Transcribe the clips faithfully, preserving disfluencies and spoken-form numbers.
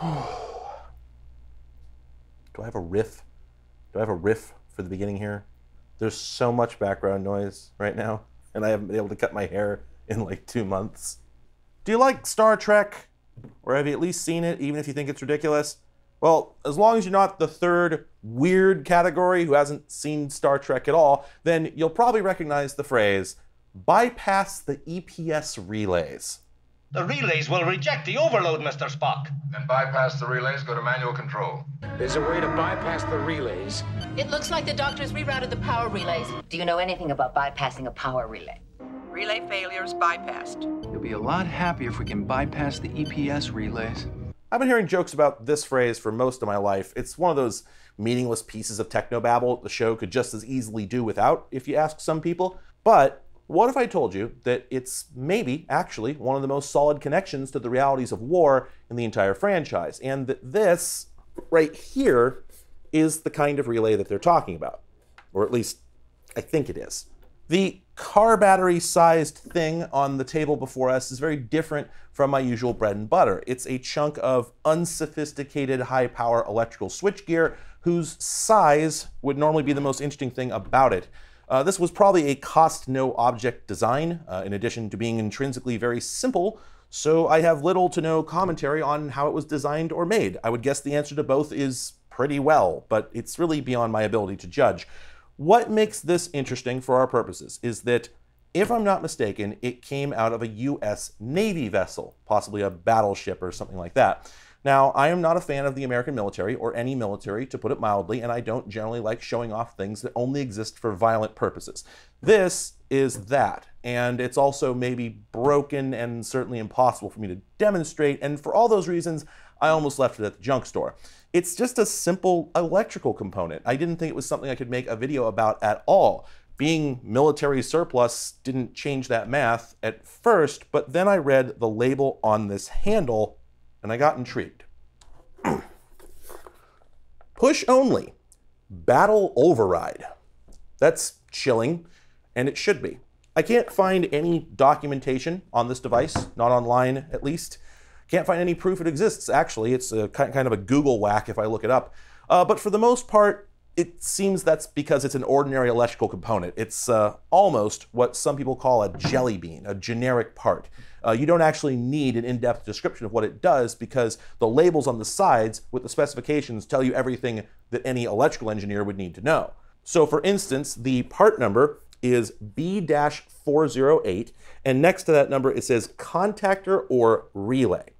Do I have a riff? Do I have a riff for the beginning here? There's so much background noise right now, and I haven't been able to cut my hair in like two months. Do you like Star Trek? Or have you at least seen it, even if you think it's ridiculous? Well, as long as you're not the third weird category who hasn't seen Star Trek at all, then you'll probably recognize the phrase, bypass the E P S relays. The relays will reject the overload, Mister Spock. Then bypass the relays, go to manual control. There's a way to bypass the relays. It looks like the doctor's rerouted the power relays. Do you know anything about bypassing a power relay? Relay failures bypassed. You'll be a lot happier if we can bypass the E P S relays. I've been hearing jokes about this phrase for most of my life. It's one of those meaningless pieces of technobabble the show could just as easily do without, if you ask some people. But what if I told you that it's maybe, actually, one of the most solid connections to the realities of war in the entire franchise, and that this, right here, is the kind of relay that they're talking about. Or at least, I think it is. The car battery-sized thing on the table before us is very different from my usual bread and butter. It's a chunk of unsophisticated high-power electrical switchgear whose size would normally be the most interesting thing about it. Uh, this was probably a cost-no-object design, uh, in addition to being intrinsically very simple, so I have little to no commentary on how it was designed or made. I would guess the answer to both is pretty well, but it's really beyond my ability to judge. What makes this interesting for our purposes is that, if I'm not mistaken, it came out of a U S Navy vessel, possibly a battleship or something like that. Now, I am not a fan of the American military, or any military, to put it mildly, and I don't generally like showing off things that only exist for violent purposes. This is that, and it's also maybe broken and certainly impossible for me to demonstrate, and for all those reasons, I almost left it at the junk store. It's just a simple electrical component. I didn't think it was something I could make a video about at all. Being military surplus didn't change that math at first, but then I read the label on this handle and I got intrigued. Push only, battle override. That's chilling, and it should be. I can't find any documentation on this device, not online at least. Can't find any proof it exists, actually. It's a kind of a Google whack if I look it up. Uh, but for the most part, it seems that's because it's an ordinary electrical component. It's uh, almost what some people call a jelly bean, a generic part. Uh, you don't actually need an in-depth description of what it does because the labels on the sides with the specifications tell you everything that any electrical engineer would need to know. So for instance, the part number is B four oh eight, and next to that number it says contactor or relay.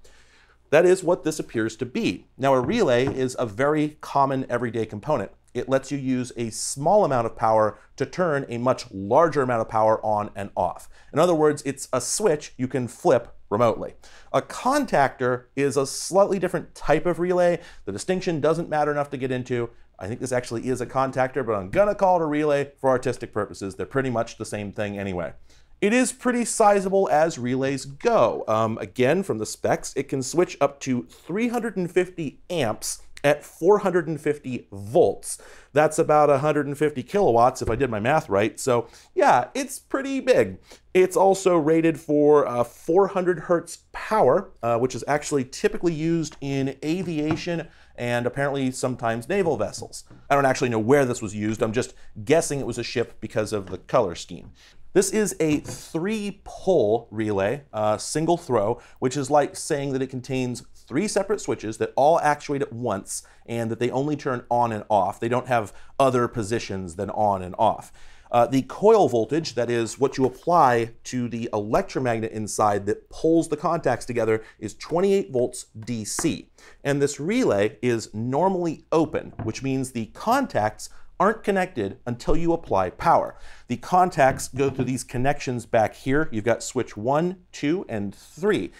That is what this appears to be. Now, a relay is a very common everyday component. It lets you use a small amount of power to turn a much larger amount of power on and off. In other words, it's a switch you can flip remotely. A contactor is a slightly different type of relay. The distinction doesn't matter enough to get into. I think this actually is a contactor, but I'm gonna call it a relay for artistic purposes. They're pretty much the same thing anyway. It is pretty sizable as relays go. Um, again, from the specs, it can switch up to three hundred fifty amps at four hundred fifty volts. That's about one hundred fifty kilowatts if I did my math right. So yeah, it's pretty big. It's also rated for uh, four hundred hertz power, uh, which is actually typically used in aviation and apparently sometimes naval vessels. I don't actually know where this was used. I'm just guessing it was a ship because of the color scheme. This is a three-pole relay, uh, single throw, which is like saying that it contains three separate switches that all actuate at once and that they only turn on and off. They don't have other positions than on and off. Uh, the coil voltage, that is what you apply to the electromagnet inside that pulls the contacts together, is twenty-eight volts D C. And this relay is normally open, which means the contacts aren't connected until you apply power. The contacts go through these connections back here. You've got switch one, two, and three.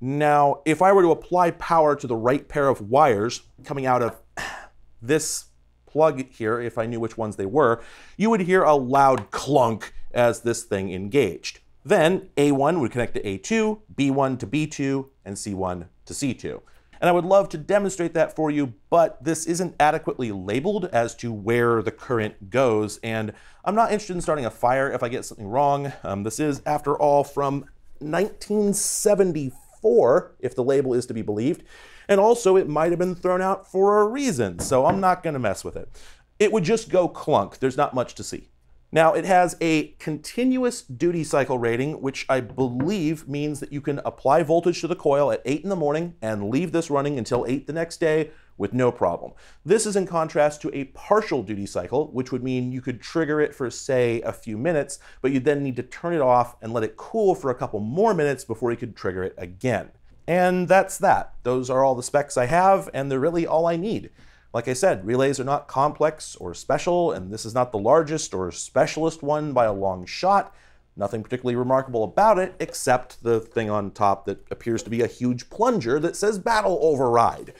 Now, if I were to apply power to the right pair of wires coming out of this plug here, if I knew which ones they were, you would hear a loud clunk as this thing engaged. Then A one would connect to A two, B one to B two, and C one to C two. And I would love to demonstrate that for you, but this isn't adequately labeled as to where the current goes, and I'm not interested in starting a fire if I get something wrong. Um, this is, after all, from nineteen seventy-four, if the label is to be believed. And also it might have been thrown out for a reason, so I'm not gonna mess with it. It would just go clunk. There's not much to see. Now it has a continuous duty cycle rating, which I believe means that you can apply voltage to the coil at eight in the morning and leave this running until eight the next day with no problem. This is in contrast to a partial duty cycle, which would mean you could trigger it for say a few minutes, but you'd then need to turn it off and let it cool for a couple more minutes before you could trigger it again. And that's that. Those are all the specs I have, and they're really all I need. Like I said, relays are not complex or special, and this is not the largest or specialist one by a long shot. Nothing particularly remarkable about it, except the thing on top that appears to be a huge plunger that says Battle Override.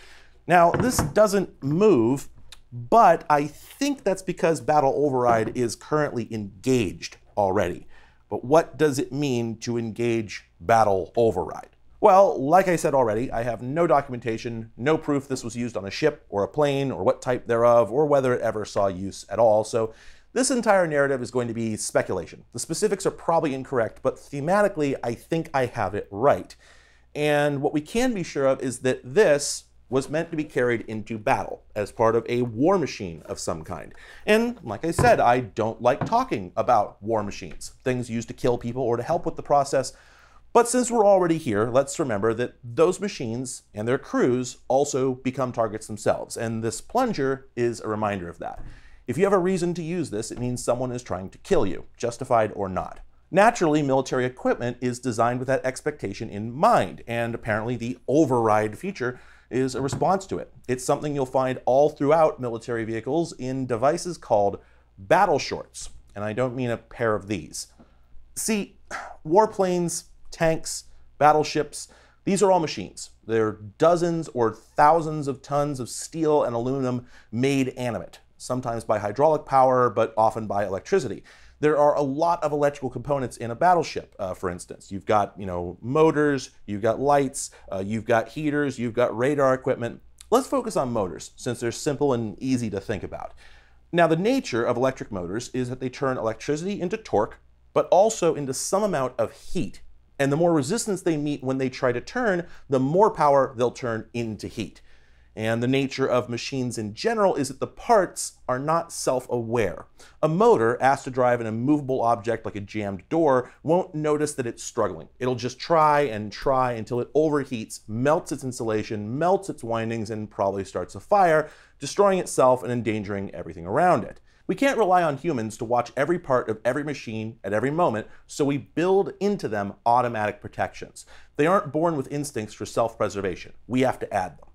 Now, this doesn't move, but I think that's because Battle Override is currently engaged already. But what does it mean to engage Battle Override? Well, like I said already, I have no documentation, no proof this was used on a ship or a plane or what type thereof or whether it ever saw use at all, so this entire narrative is going to be speculation. The specifics are probably incorrect, but thematically I think I have it right. And what we can be sure of is that this was meant to be carried into battle as part of a war machine of some kind. And like I said, I don't like talking about war machines, things used to kill people or to help with the process. But since we're already here, let's remember that those machines and their crews also become targets themselves, and this plunger is a reminder of that. If you have a reason to use this, it means someone is trying to kill you, justified or not. Naturally, military equipment is designed with that expectation in mind, and apparently the override feature is a response to it. It's something you'll find all throughout military vehicles in devices called battle shorts, and I don't mean a pair of these. See, warplanes, tanks, battleships, these are all machines. They're dozens or thousands of tons of steel and aluminum made animate, sometimes by hydraulic power, but often by electricity. There are a lot of electrical components in a battleship, uh, for instance. You've got, you know, motors, you've got lights, uh, you've got heaters, you've got radar equipment. Let's focus on motors, since they're simple and easy to think about. Now, the nature of electric motors is that they turn electricity into torque, but also into some amount of heat. And the more resistance they meet when they try to turn, the more power they'll turn into heat. And the nature of machines in general is that the parts are not self-aware. A motor asked to drive an immovable object like a jammed door won't notice that it's struggling. It'll just try and try until it overheats, melts its insulation, melts its windings, and probably starts a fire, destroying itself and endangering everything around it. We can't rely on humans to watch every part of every machine at every moment, so we build into them automatic protections. They aren't born with instincts for self-preservation. We have to add them.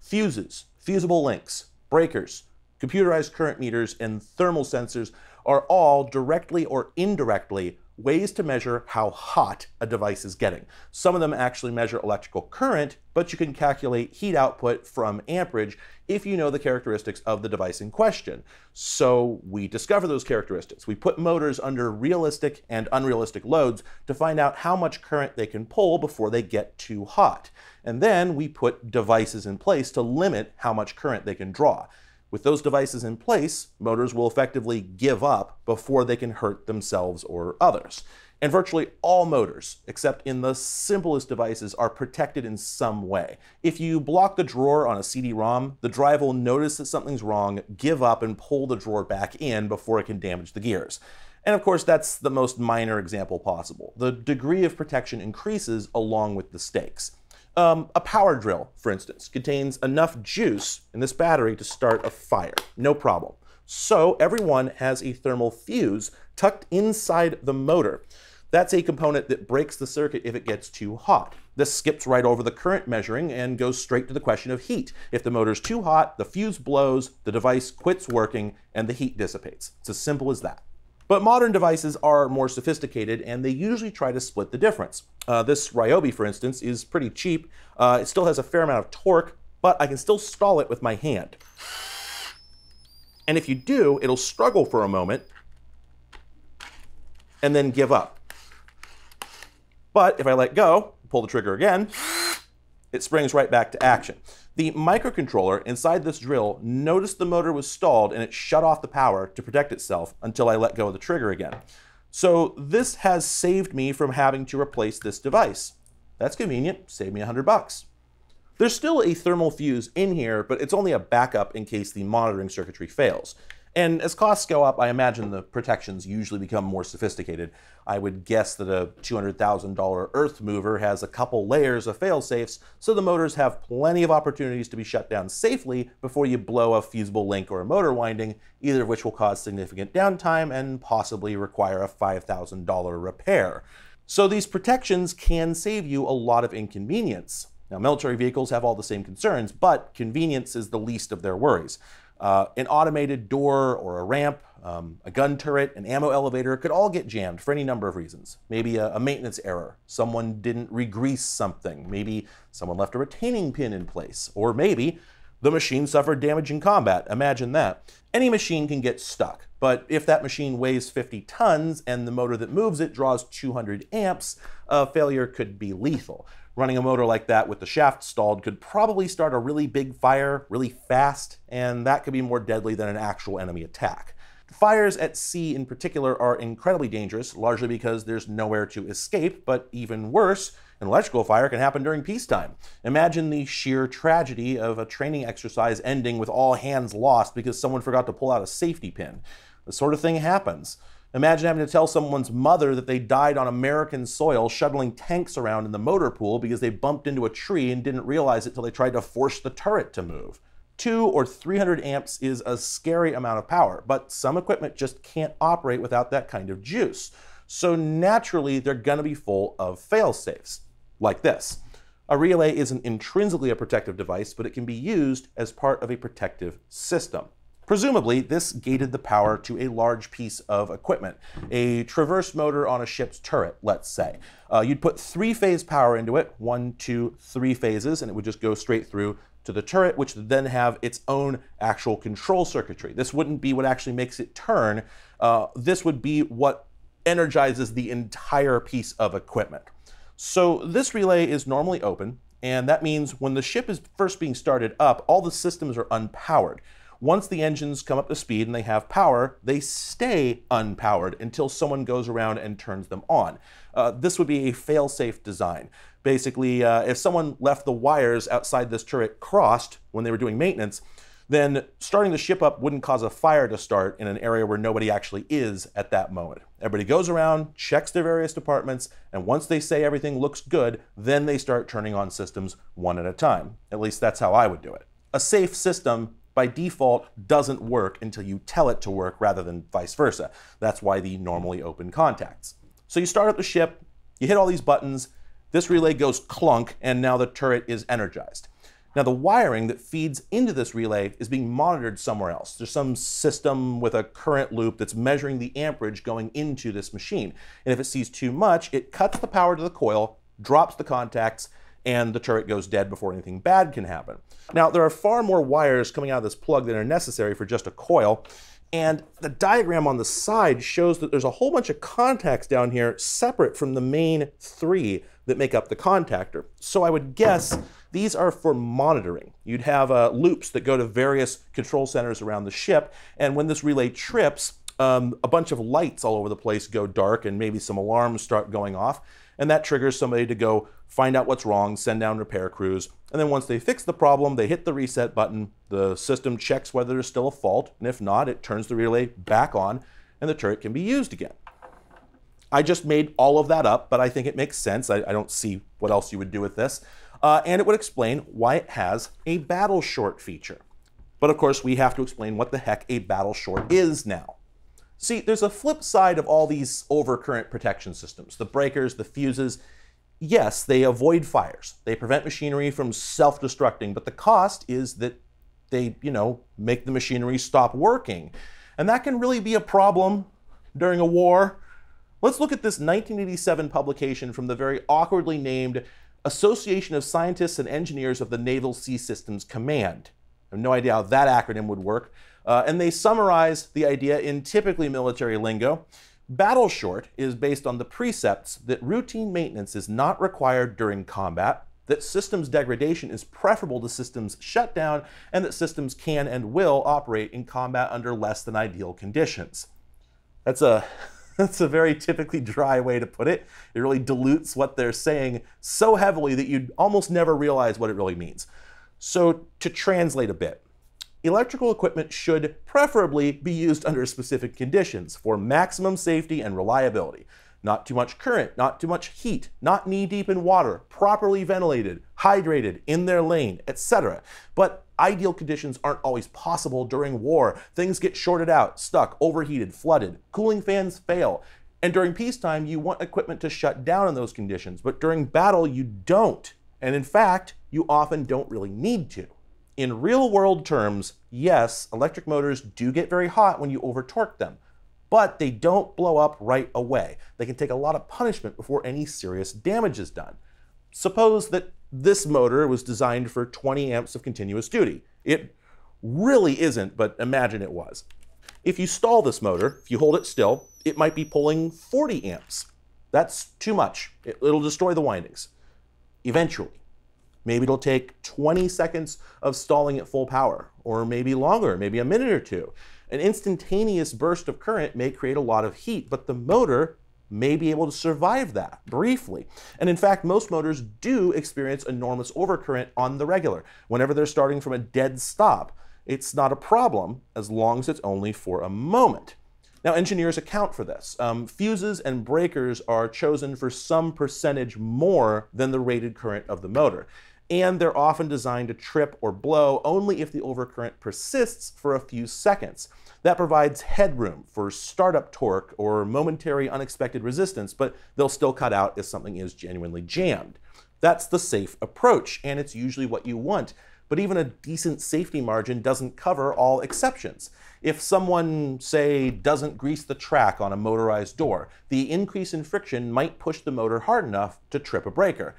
Fuses, fusible links, breakers, computerized current meters, and thermal sensors are all directly or indirectly ways to measure how hot a device is getting. Some of them actually measure electrical current, but you can calculate heat output from amperage if you know the characteristics of the device in question. So we discover those characteristics. We put motors under realistic and unrealistic loads to find out how much current they can pull before they get too hot. And then we put devices in place to limit how much current they can draw. With those devices in place, motors will effectively give up before they can hurt themselves or others. And virtually all motors, except in the simplest devices, are protected in some way. If you block the drawer on a C D ROM, the drive will notice that something's wrong, give up, and pull the drawer back in before it can damage the gears. And of course, that's the most minor example possible. The degree of protection increases along with the stakes. Um, a power drill, for instance, contains enough juice in this battery to start a fire, no problem. So everyone has a thermal fuse tucked inside the motor. That's a component that breaks the circuit if it gets too hot. This skips right over the current measuring and goes straight to the question of heat. If the motor's too hot, the fuse blows, the device quits working, and the heat dissipates. It's as simple as that. But modern devices are more sophisticated, and they usually try to split the difference. Uh, this Ryobi, for instance, is pretty cheap. Uh, it still has a fair amount of torque, but I can still stall it with my hand. And if you do, it'll struggle for a moment and then give up. But if I let go, pull the trigger again, it springs right back to action. The microcontroller inside this drill noticed the motor was stalled and it shut off the power to protect itself until I let go of the trigger again. So this has saved me from having to replace this device. That's convenient, saved me a hundred bucks. There's still a thermal fuse in here, but it's only a backup in case the monitoring circuitry fails. And as costs go up, I imagine the protections usually become more sophisticated. I would guess that a two hundred thousand dollar earth mover has a couple layers of fail-safes, so the motors have plenty of opportunities to be shut down safely before you blow a fusible link or a motor winding, either of which will cause significant downtime and possibly require a five thousand dollar repair. So these protections can save you a lot of inconvenience. Now, military vehicles have all the same concerns, but convenience is the least of their worries. Uh, an automated door or a ramp, um, a gun turret, an ammo elevator could all get jammed for any number of reasons. Maybe a, a maintenance error, someone didn't re-grease something, maybe someone left a retaining pin in place, or maybe the machine suffered damage in combat. Imagine that. Any machine can get stuck, but if that machine weighs fifty tons and the motor that moves it draws two hundred amps, a failure could be lethal. Running a motor like that with the shaft stalled could probably start a really big fire really fast, and that could be more deadly than an actual enemy attack. Fires at sea in particular are incredibly dangerous, largely because there's nowhere to escape, but even worse, an electrical fire can happen during peacetime. Imagine the sheer tragedy of a training exercise ending with all hands lost because someone forgot to pull out a safety pin. This sort of thing happens. Imagine having to tell someone's mother that they died on American soil shuttling tanks around in the motor pool because they bumped into a tree and didn't realize it till they tried to force the turret to move. Two or three hundred amps is a scary amount of power, but some equipment just can't operate without that kind of juice. So naturally, they're gonna be full of fail-safes, like this. A relay isn't intrinsically a protective device, but it can be used as part of a protective system. Presumably, this gated the power to a large piece of equipment, a traverse motor on a ship's turret, let's say. Uh, you'd put three-phase power into it, one, two, three phases, and it would just go straight through to the turret, which would then have its own actual control circuitry. This wouldn't be what actually makes it turn. Uh, this would be what energizes the entire piece of equipment. So this relay is normally open, and that means when the ship is first being started up, all the systems are unpowered. Once the engines come up to speed and they have power, they stay unpowered until someone goes around and turns them on. Uh, this would be a fail-safe design. Basically, uh, if someone left the wires outside this turret crossed when they were doing maintenance, then starting the ship up wouldn't cause a fire to start in an area where nobody actually is at that moment. Everybody goes around, checks their various departments, and once they say everything looks good, then they start turning on systems one at a time. At least that's how I would do it. A safe system by default doesn't work until you tell it to work rather than vice versa. That's why the normally open contacts. So you start up the ship, you hit all these buttons, this relay goes clunk, and now the turret is energized. Now the wiring that feeds into this relay is being monitored somewhere else. There's some system with a current loop that's measuring the amperage going into this machine. And if it sees too much, it cuts the power to the coil, drops the contacts, and the turret goes dead before anything bad can happen. Now, there are far more wires coming out of this plug than are necessary for just a coil, and the diagram on the side shows that there's a whole bunch of contacts down here separate from the main three that make up the contactor. So I would guess these are for monitoring. You'd have uh, loops that go to various control centers around the ship, and when this relay trips, um, a bunch of lights all over the place go dark, and maybe some alarms start going off, and that triggers somebody to go find out what's wrong, send down repair crews, and then once they fix the problem, they hit the reset button, the system checks whether there's still a fault, and if not, it turns the relay back on, and the turret can be used again. I just made all of that up, but I think it makes sense. I, I don't see what else you would do with this, uh, and it would explain why it has a battle short feature. But of course, we have to explain what the heck a battle short is now. See, there's a flip side of all these overcurrent protection systems, the breakers, the fuses. Yes, they avoid fires. They prevent machinery from self-destructing, but the cost is that they, you know, make the machinery stop working. And that can really be a problem during a war. Let's look at this nineteen eighty-seven publication from the very awkwardly named Association of Scientists and Engineers of the Naval Sea Systems Command. I have no idea how that acronym would work. Uh, and they summarize the idea in typically military lingo. Battle short is based on the precepts that routine maintenance is not required during combat, that systems degradation is preferable to systems shutdown, and that systems can and will operate in combat under less than ideal conditions. That's a That's a very typically dry way to put it. It really dilutes what they're saying so heavily that you almost never realize what it really means. So to translate a bit, electrical equipment should preferably be used under specific conditions for maximum safety and reliability. Not too much current, not too much heat, not knee-deep in water, properly ventilated, hydrated, in their lane, et cetera. But ideal conditions aren't always possible during war. Things get shorted out, stuck, overheated, flooded. Cooling fans fail. And during peacetime, you want equipment to shut down in those conditions, but during battle, you don't. And in fact, you often don't really need to. In real-world terms, yes, electric motors do get very hot when you over-torque them, but they don't blow up right away. They can take a lot of punishment before any serious damage is done. Suppose that this motor was designed for twenty amps of continuous duty. It really isn't, but imagine it was. If you stall this motor, if you hold it still, it might be pulling forty amps. That's too much. It, it'll destroy the windings. Eventually. Maybe it'll take twenty seconds of stalling at full power, or maybe longer, maybe a minute or two. An instantaneous burst of current may create a lot of heat, but the motor may be able to survive that briefly. And in fact, most motors do experience enormous overcurrent on the regular. Whenever they're starting from a dead stop, it's not a problem as long as it's only for a moment. Now, engineers account for this. Um, fuses and breakers are chosen for some percentage more than the rated current of the motor. And they're often designed to trip or blow only if the overcurrent persists for a few seconds. That provides headroom for startup torque or momentary unexpected resistance, but they'll still cut out if something is genuinely jammed. That's the safe approach, and it's usually what you want. But even a decent safety margin doesn't cover all exceptions. If someone, say, doesn't grease the track on a motorized door, the increase in friction might push the motor hard enough to trip a breaker.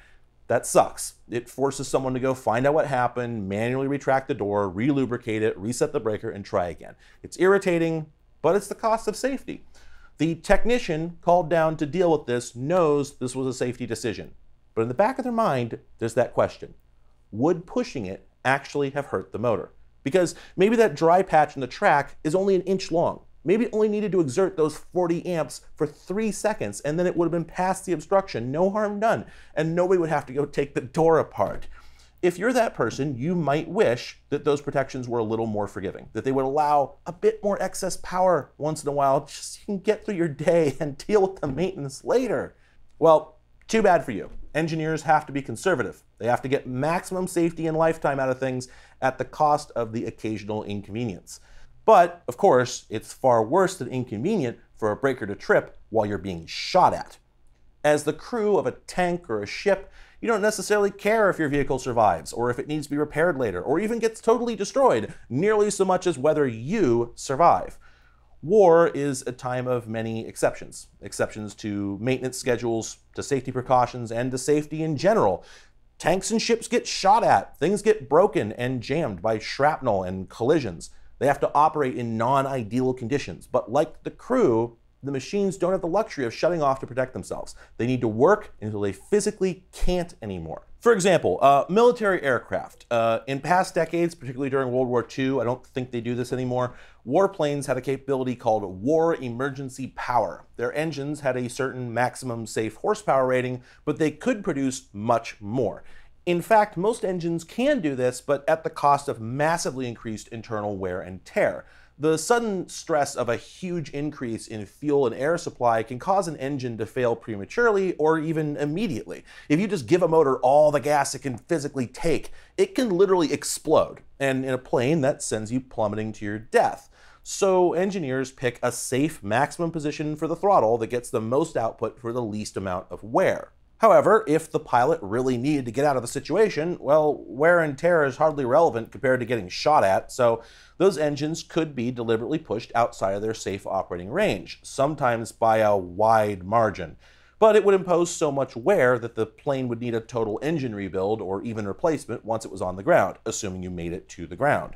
That sucks. It forces someone to go find out what happened, manually retract the door, re-lubricate it, reset the breaker, and try again. It's irritating, but it's the cost of safety. The technician called down to deal with this knows this was a safety decision. But in the back of their mind, there's that question. Would pushing it actually have hurt the motor? Because maybe that dry patch in the track is only an inch long. Maybe it only needed to exert those forty amps for three seconds, and then it would have been past the obstruction, no harm done, and nobody would have to go take the door apart. If you're that person, you might wish that those protections were a little more forgiving, that they would allow a bit more excess power once in a while, just so you can get through your day and deal with the maintenance later. Well, too bad for you. Engineers have to be conservative. They have to get maximum safety and lifetime out of things at the cost of the occasional inconvenience. But, of course, it's far worse than inconvenient for a breaker to trip while you're being shot at. As the crew of a tank or a ship, you don't necessarily care if your vehicle survives, or if it needs to be repaired later, or even gets totally destroyed, nearly so much as whether you survive. War is a time of many exceptions. Exceptions to maintenance schedules, to safety precautions, and to safety in general. Tanks and ships get shot at, things get broken and jammed by shrapnel and collisions. They have to operate in non-ideal conditions, but like the crew, the machines don't have the luxury of shutting off to protect themselves. They need to work until they physically can't anymore. For example, uh, military aircraft. Uh, in past decades, particularly during World War Two, I don't think they do this anymore, warplanes had a capability called war emergency power. Their engines had a certain maximum safe horsepower rating, but they could produce much more. In fact, most engines can do this, but at the cost of massively increased internal wear and tear. The sudden stress of a huge increase in fuel and air supply can cause an engine to fail prematurely or even immediately. If you just give a motor all the gas it can physically take, it can literally explode. And in a plane, that sends you plummeting to your death. So engineers pick a safe maximum position for the throttle that gets the most output for the least amount of wear. However, if the pilot really needed to get out of the situation, well, wear and tear is hardly relevant compared to getting shot at, so those engines could be deliberately pushed outside of their safe operating range, sometimes by a wide margin. But it would impose so much wear that the plane would need a total engine rebuild or even replacement once it was on the ground, assuming you made it to the ground.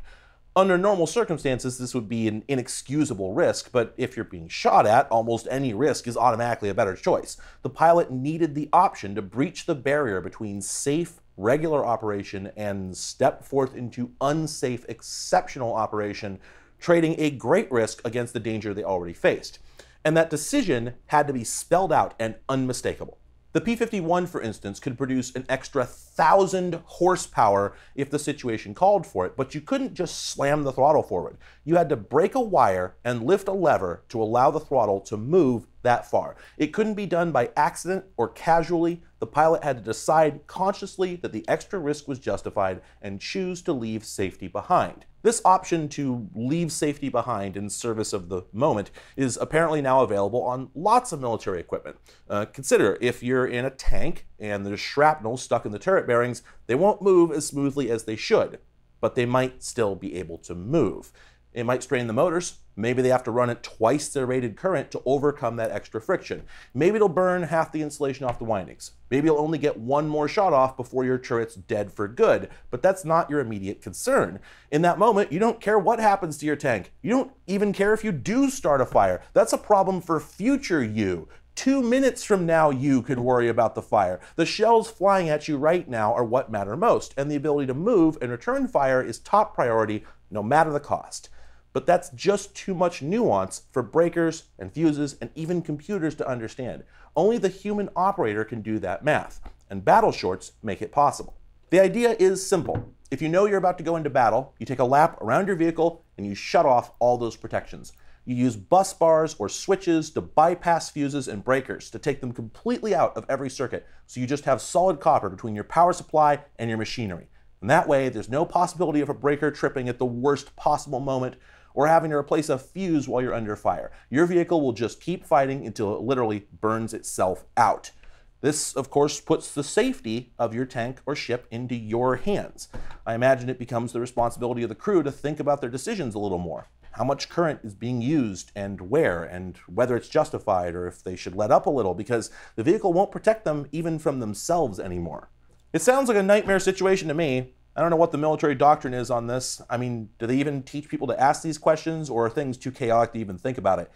Under normal circumstances, this would be an inexcusable risk, but if you're being shot at, almost any risk is automatically a better choice. The pilot needed the option to breach the barrier between safe, regular operation and step forth into unsafe, exceptional operation, trading a great risk against the danger they already faced. and that decision had to be spelled out and unmistakable. The P fifty-one, for instance, could produce an extra thousand horsepower if the situation called for it, but you couldn't just slam the throttle forward. You had to break a wire and lift a lever to allow the throttle to move that far. It couldn't be done by accident or casually. The pilot had to decide consciously that the extra risk was justified and choose to leave safety behind. This option to leave safety behind in service of the moment is apparently now available on lots of military equipment. Uh, consider if you're in a tank and there's shrapnel stuck in the turret bearings, they won't move as smoothly as they should, but they might still be able to move. It might strain the motors. Maybe they have to run at twice their rated current to overcome that extra friction. Maybe it'll burn half the insulation off the windings. Maybe you'll only get one more shot off before your turret's dead for good, but that's not your immediate concern. In that moment, you don't care what happens to your tank. You don't even care if you do start a fire. That's a problem for future you. Two minutes from now, you could worry about the fire. The shells flying at you right now are what matter most, and the ability to move and return fire is top priority, no matter the cost. But that's just too much nuance for breakers and fuses and even computers to understand. Only the human operator can do that math, and battle shorts make it possible. The idea is simple. If you know you're about to go into battle, you take a lap around your vehicle and you shut off all those protections. You use bus bars or switches to bypass fuses and breakers to take them completely out of every circuit, so you just have solid copper between your power supply and your machinery. And that way, there's no possibility of a breaker tripping at the worst possible moment, or having to replace a fuse while you're under fire. Your vehicle will just keep fighting until it literally burns itself out. This, of course, puts the safety of your tank or ship into your hands. I imagine it becomes the responsibility of the crew to think about their decisions a little more. How much current is being used and where, and whether it's justified or if they should let up a little, because the vehicle won't protect them even from themselves anymore. It sounds like a nightmare situation to me. I don't know what the military doctrine is on this. I mean, do they even teach people to ask these questions, or are things too chaotic to even think about it?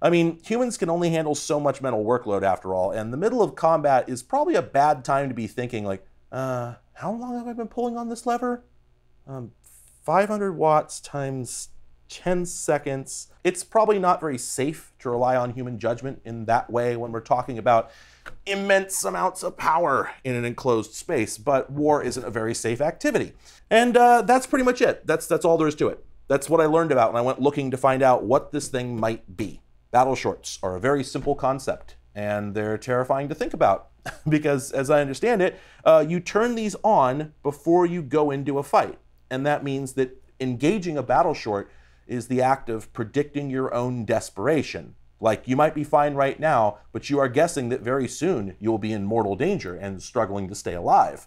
I mean, humans can only handle so much mental workload after all, and the middle of combat is probably a bad time to be thinking like, uh, how long have I been pulling on this lever? Um, five hundred watts times ten seconds. It's probably not very safe to rely on human judgment in that way when we're talking about immense amounts of power in an enclosed space, but war isn't a very safe activity. And uh, that's pretty much it. That's, that's all there is to it. That's what I learned about when I went looking to find out what this thing might be. Battle shorts are a very simple concept, and they're terrifying to think about because, as I understand it, uh, you turn these on before you go into a fight. And that means that engaging a battle short is the act of predicting your own desperation. Like, you might be fine right now, but you are guessing that very soon you'll be in mortal danger and struggling to stay alive.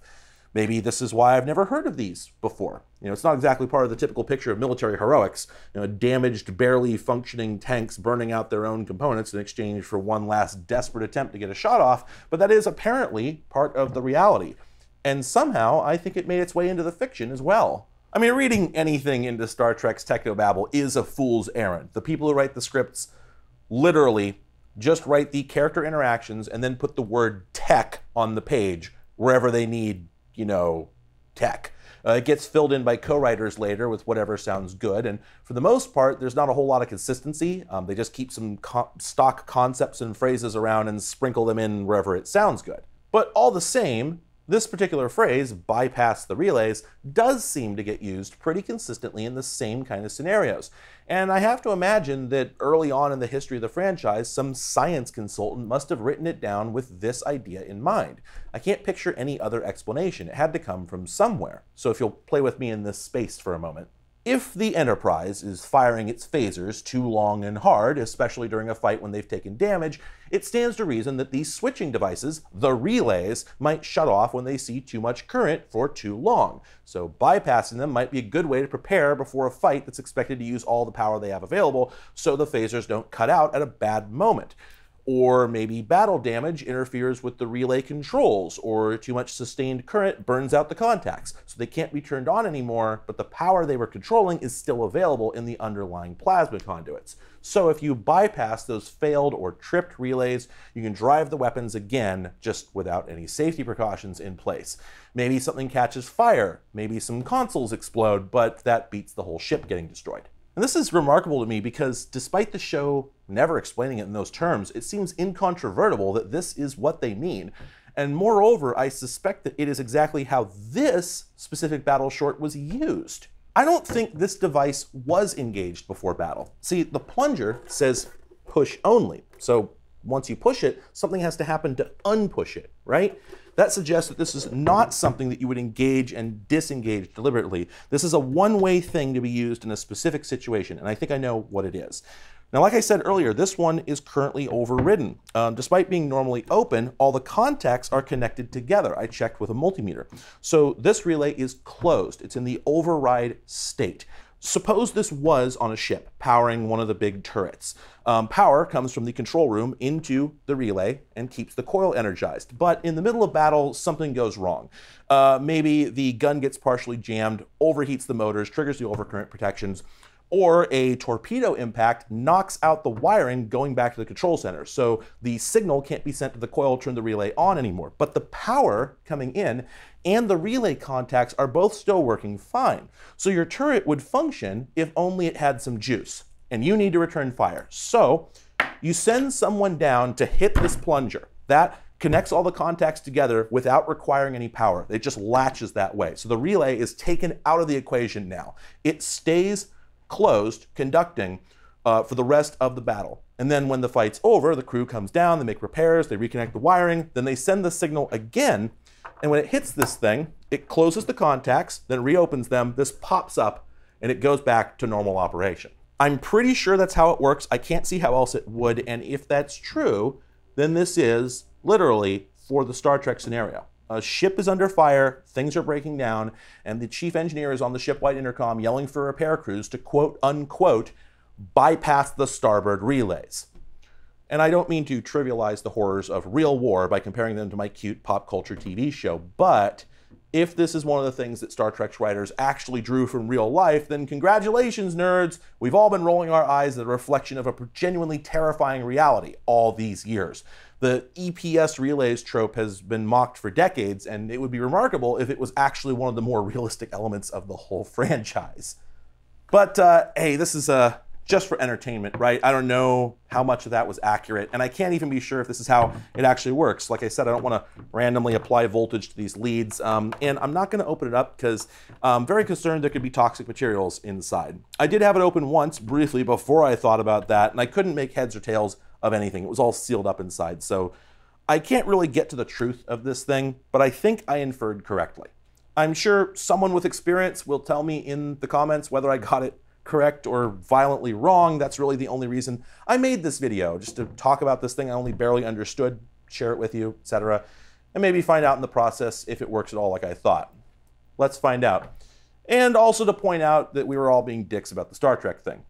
Maybe this is why I've never heard of these before. You know, it's not exactly part of the typical picture of military heroics. You know, damaged, barely functioning tanks burning out their own components in exchange for one last desperate attempt to get a shot off, but that is apparently part of the reality. And somehow, I think it made its way into the fiction as well. I mean, reading anything into Star Trek's technobabble is a fool's errand. The people who write the scripts literally just write the character interactions and then put the word tech on the page wherever they need, you know, tech. Uh, it gets filled in by co-writers later with whatever sounds good, and for the most part, there's not a whole lot of consistency. Um, they just keep some co- stock concepts and phrases around and sprinkle them in wherever it sounds good. But all the same, this particular phrase, bypass the relays, does seem to get used pretty consistently in the same kind of scenarios. And I have to imagine that early on in the history of the franchise, some science consultant must have written it down with this idea in mind. I can't picture any other explanation. It had to come from somewhere. So if you'll play with me in this space for a moment. If the Enterprise is firing its phasers too long and hard, especially during a fight when they've taken damage, it stands to reason that these switching devices, the relays, might shut off when they see too much current for too long. So bypassing them might be a good way to prepare before a fight that's expected to use all the power they have available, so the phasers don't cut out at a bad moment. Or maybe battle damage interferes with the relay controls, or too much sustained current burns out the contacts, so they can't be turned on anymore, but the power they were controlling is still available in the underlying plasma conduits. So if you bypass those failed or tripped relays, you can drive the weapons again, just without any safety precautions in place. Maybe something catches fire, maybe some consoles explode, but that beats the whole ship getting destroyed. And this is remarkable to me because despite the show never explaining it in those terms, it seems incontrovertible that this is what they mean. And moreover, I suspect that it is exactly how this specific battle short was used. I don't think this device was engaged before battle. See, the plunger says push only. So once you push it, something has to happen to unpush it, right? That suggests that this is not something that you would engage and disengage deliberately. This is a one-way thing to be used in a specific situation, and I think I know what it is. Now, like I said earlier, this one is currently overridden. Um, despite being normally open, all the contacts are connected together. I checked with a multimeter. So this relay is closed. It's in the override state. Suppose this was on a ship powering one of the big turrets. Um, power comes from the control room into the relay and keeps the coil energized. But in the middle of battle, something goes wrong. Uh, maybe the gun gets partially jammed, overheats the motors, triggers the overcurrent protections, or a torpedo impact knocks out the wiring going back to the control center. So the signal can't be sent to the coil to turn the relay on anymore. But the power coming in and the relay contacts are both still working fine. So your turret would function if only it had some juice, and you need to return fire. So you send someone down to hit this plunger. That connects all the contacts together without requiring any power. It just latches that way. So the relay is taken out of the equation now. It stays closed, conducting uh, for the rest of the battle. And then when the fight's over, the crew comes down, they make repairs, they reconnect the wiring, then they send the signal again. And when it hits this thing, it closes the contacts, then reopens them, this pops up, and it goes back to normal operation. I'm pretty sure that's how it works. I can't see how else it would. And if that's true, then this is literally for the Star Trek scenario. A ship is under fire, things are breaking down, and the chief engineer is on the ship-wide intercom yelling for repair crews to quote unquote bypass the starboard relays. And I don't mean to trivialize the horrors of real war by comparing them to my cute pop culture T V show, but if this is one of the things that Star Trek's writers actually drew from real life, then congratulations, nerds! We've all been rolling our eyes at a reflection of a genuinely terrifying reality all these years. The E P S relays trope has been mocked for decades, and it would be remarkable if it was actually one of the more realistic elements of the whole franchise. But uh, hey, this is uh, just for entertainment, right? I don't know how much of that was accurate, and I can't even be sure if this is how it actually works. Like I said, I don't want to randomly apply voltage to these leads, um, and I'm not going to open it up because I'm very concerned there could be toxic materials inside. I did have it open once, briefly, before I thought about that, and I couldn't make heads or tails of anything. It was all sealed up inside. So I can't really get to the truth of this thing, but I think I inferred correctly. I'm sure someone with experience will tell me in the comments whether I got it correct or violently wrong. That's really the only reason I made this video, just to talk about this thing I only barely understood, share it with you, et cetera, and maybe find out in the process if it works at all like I thought. Let's find out. And also to point out that we were all being dicks about the Star Trek thing.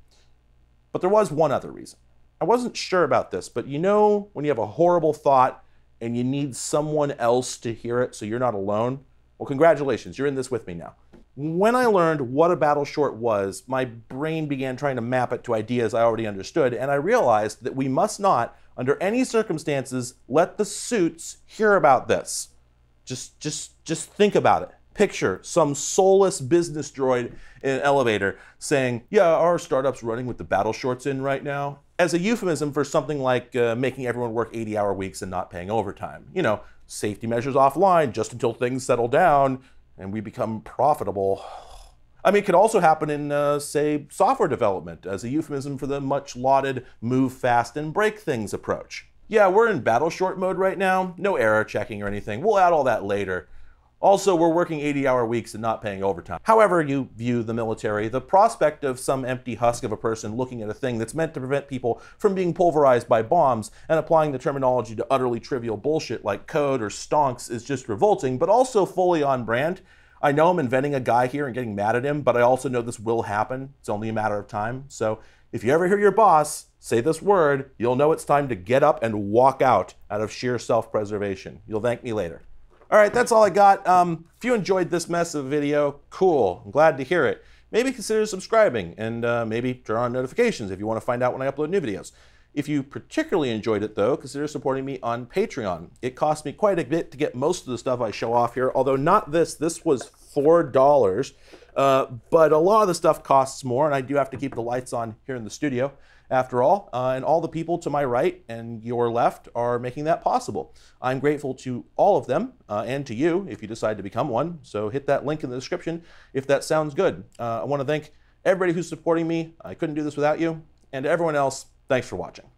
But there was one other reason. I wasn't sure about this, but you know when you have a horrible thought and you need someone else to hear it so you're not alone? Well, congratulations, you're in this with me now. When I learned what a battle short was, my brain began trying to map it to ideas I already understood, and I realized that we must not, under any circumstances, let the suits hear about this. Just, just, just think about it. Picture some soulless business droid in an elevator saying, yeah, our startup's running with the battle shorts in right now, as a euphemism for something like uh, making everyone work eighty hour weeks and not paying overtime. You know, safety measures offline just until things settle down and we become profitable. I mean, it could also happen in, uh, say, software development as a euphemism for the much lauded move fast and break things approach. Yeah, we're in battle short mode right now. No error checking or anything. We'll add all that later. Also, we're working eighty hour weeks and not paying overtime. However you view the military, the prospect of some empty husk of a person looking at a thing that's meant to prevent people from being pulverized by bombs and applying the terminology to utterly trivial bullshit like code or stonks is just revolting, but also fully on brand. I know I'm inventing a guy here and getting mad at him, but I also know this will happen. It's only a matter of time. So if you ever hear your boss say this word, you'll know it's time to get up and walk out out of sheer self-preservation. You'll thank me later. All right, that's all I got. Um, if you enjoyed this mess of a video, cool, I'm glad to hear it. Maybe consider subscribing and uh, maybe turn on notifications if you want to find out when I upload new videos. If you particularly enjoyed it though, consider supporting me on Patreon. It costs me quite a bit to get most of the stuff I show off here, although not this, this was four dollars. Uh, but a lot of the stuff costs more, and I do have to keep the lights on here in the studio, after all. Uh, and all the people to my right and your left are making that possible. I'm grateful to all of them, uh, and to you if you decide to become one. So hit that link in the description if that sounds good. Uh, I want to thank everybody who's supporting me. I couldn't do this without you. And to everyone else, thanks for watching.